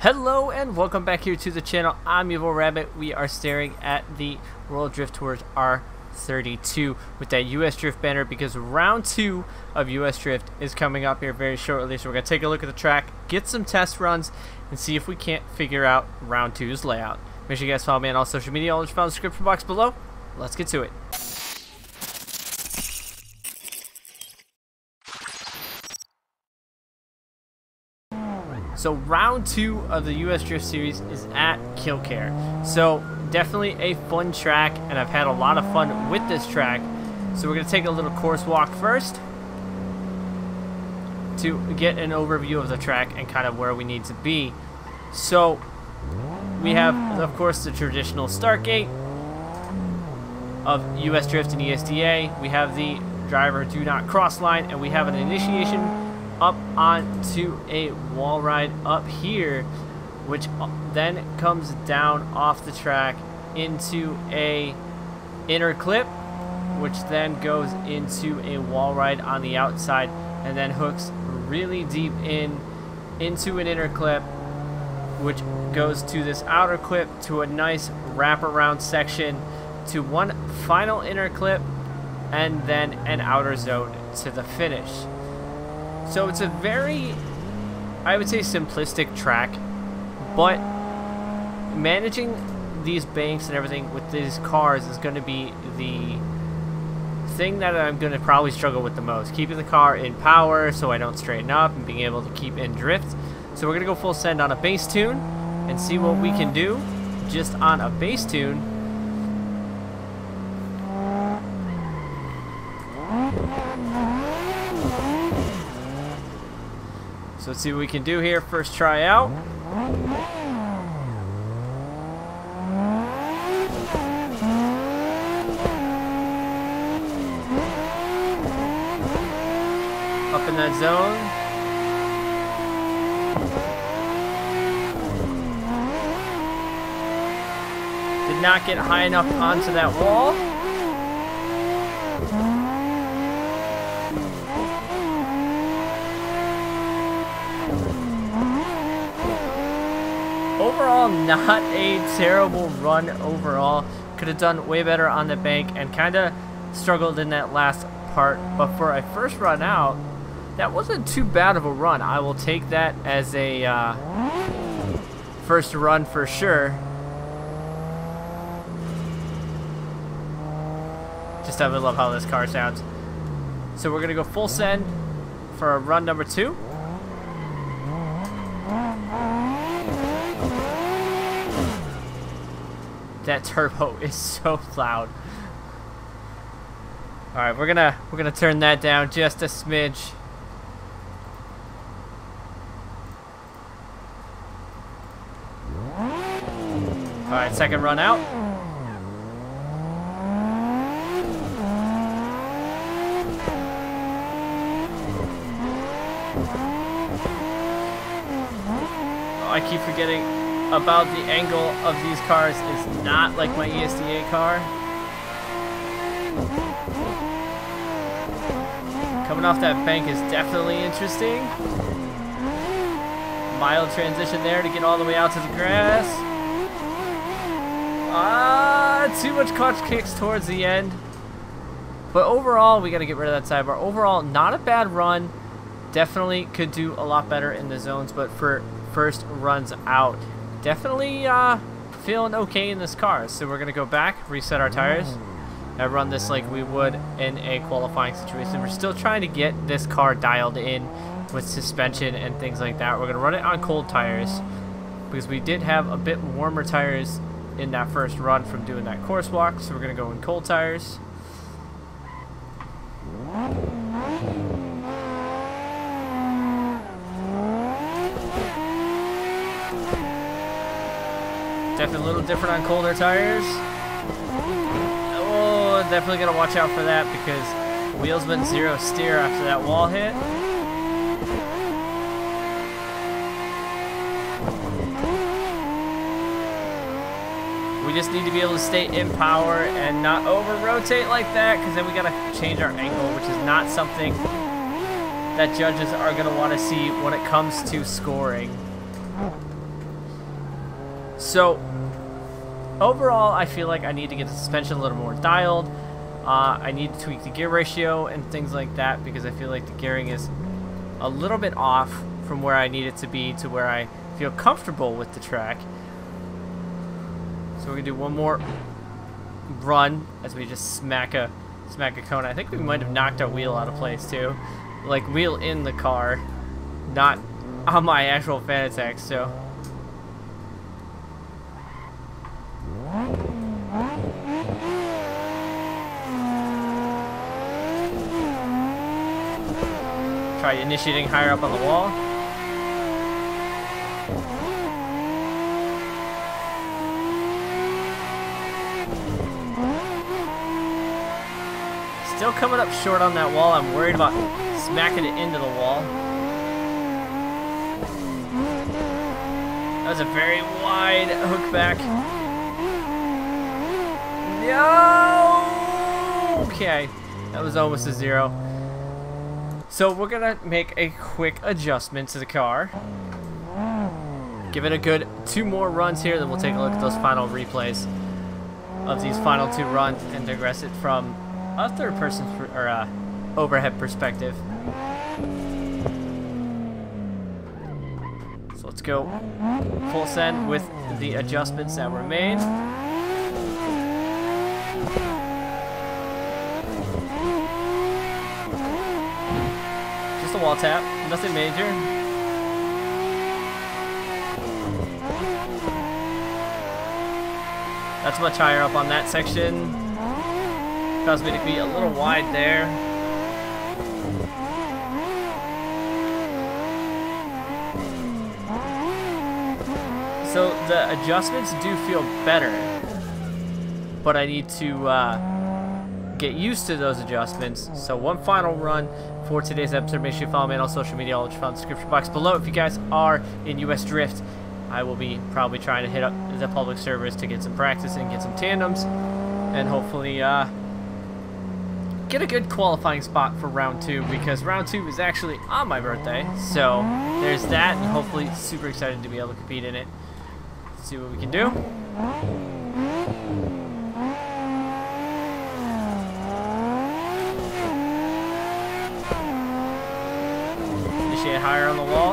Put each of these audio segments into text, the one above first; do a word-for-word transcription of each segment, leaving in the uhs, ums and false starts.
Hello and welcome back here to the channel. I'm Evil Rabbit. We are staring at the Royal Drift Tours R thirty-two with that U S Drift banner because round two of U S Drift is coming up here very shortly. So we're going to take a look at the track, get some test runs, and see if we can't figure out round two's layout. Make sure you guys follow me on all social media. All is found in the description box below. Let's get to it. So round two of the U S Drift Series is at Killcare. So definitely a fun track, and I've had a lot of fun with this track. So we're going to take a little course walk first to get an overview of the track and kind of where we need to be. So we have, of course, the traditional start gate of U S Drift and E S D A. We have the driver do not cross line, and we have an initiation up onto a wall ride up here, which then comes down off the track into a inner clip, which then goes into a wall ride on the outside and then hooks really deep in into an inner clip, which goes to this outer clip, to a nice wraparound section, to one final inner clip, and then an outer zone to the finish. So it's a very, I would say, simplistic track, but managing these banks and everything with these cars is going to be the thing that I'm going to probably struggle with the most. Keeping the car in power so I don't straighten up and being able to keep in drift. So we're going to go full send on a bass tune and see what we can do just on a bass tune. So let's see what we can do here. First try out. Up in that zone. Did not get high enough onto that wall. Overall, not a terrible run overall. Could have done way better on the bank and kind of struggled in that last part. But for a first run out, that wasn't too bad of a run. I will take that as a uh, first run for sure. Just I would love how this car sounds. So we're going to go full send for a run number two. That turbo is so loud. All right, we're gonna we're gonna turn that down just a smidge. All right, second run out. Oh, I keep forgetting about the angle of these cars is not like my E S D A car. Coming off that bank is definitely interesting. Mild transition there to get all the way out to the grass. Ah, too much clutch kicks towards the end. But overall, we got to get rid of that sidebar. Overall, not a bad run. Definitely could do a lot better in the zones, but for first runs out, definitely uh, feeling okay in this car. So we're gonna go back, reset our tires, and run this like we would in a qualifying situation. We're still trying to get this car dialed in with suspension and things like that. We're gonna run it on cold tires because we did have a bit warmer tires in that first run from doing that course walk. So we're gonna go in cold tires. Definitely a little different on colder tires. Oh, definitely gotta watch out for that because wheels went zero steer after that wall hit. We just need to be able to stay in power and not over-rotate like that, because then we gotta change our angle, which is not something that judges are gonna want to see when it comes to scoring. So overall, I feel like I need to get the suspension a little more dialed. Uh, I need to tweak the gear ratio and things like that, because I feel like the gearing is a little bit off from where I need it to be to where I feel comfortable with the track. So we're gonna do one more run as we just smack a smack a cone. I think we might have knocked our wheel out of place too, like wheel in the car, not on my actual Fanatec. So try initiating higher up on the wall. Still coming up short on that wall. I'm worried about smacking it into the wall. That was a very wide hook back. No! Okay, that was almost a zero. So we're gonna make a quick adjustment to the car. Give it a good two more runs here, then we'll take a look at those final replays of these final two runs and digress it from a third person or a overhead perspective. So let's go full send with the adjustments that were made. Wall tap, nothing major. That's much higher up on that section. Caused me to be a little wide there. So the adjustments do feel better, but I need to uh, get used to those adjustments. So one final run for today's episode. Make sure you follow me on all social media, all which are found in the description box below. If you guys are in U S Drift, I will be probably trying to hit up the public servers to get some practice and get some tandems, and hopefully uh, get a good qualifying spot for round two, because round two is actually on my birthday. So there's that, and hopefully super excited to be able to compete in it. Let's see what we can do. Higher on the wall.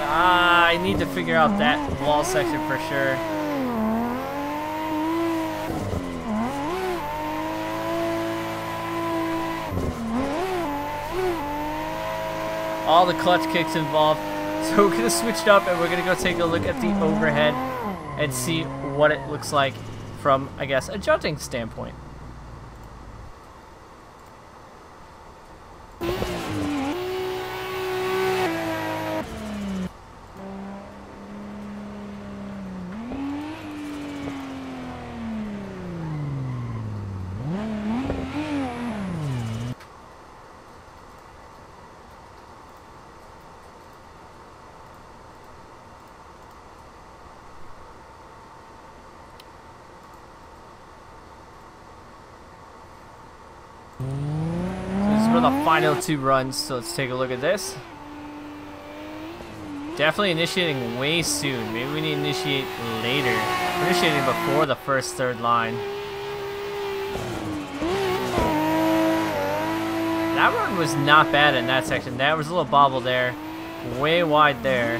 Ah, I need to figure out that wall section for sure. All the clutch kicks involved. So we're gonna switch it up and we're gonna go take a look at the overhead and see what it looks like from, I guess, a judging standpoint. The final two runs, so let's take a look at this. Definitely initiating way soon. Maybe we need to initiate later. We're initiating before the first third line. That run was not bad in that section. That was a little bobble there, way wide there.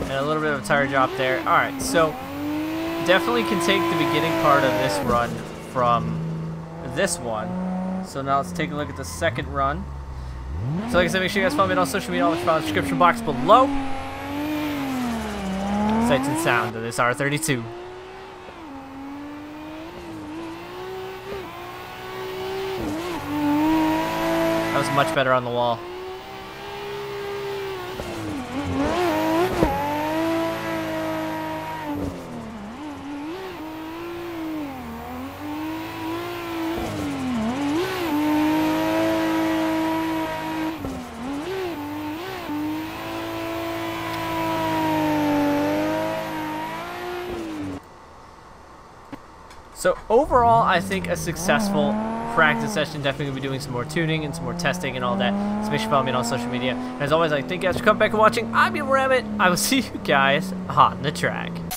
And a little bit of a tire drop there. Alright, so definitely can take the beginning part of this run from this one. So now let's take a look at the second run. So like I said, make sure you guys follow me on all social media, all which are found in the description box below. Sights and sound of this R thirty-two. That was much better on the wall. So overall, I think a successful practice session. Definitely going to be doing some more tuning and some more testing and all that. So make sure you follow me on all social media. And as always, I thank you guys for coming back and watching. I'm Evil Rabbit. I will see you guys hot in the track.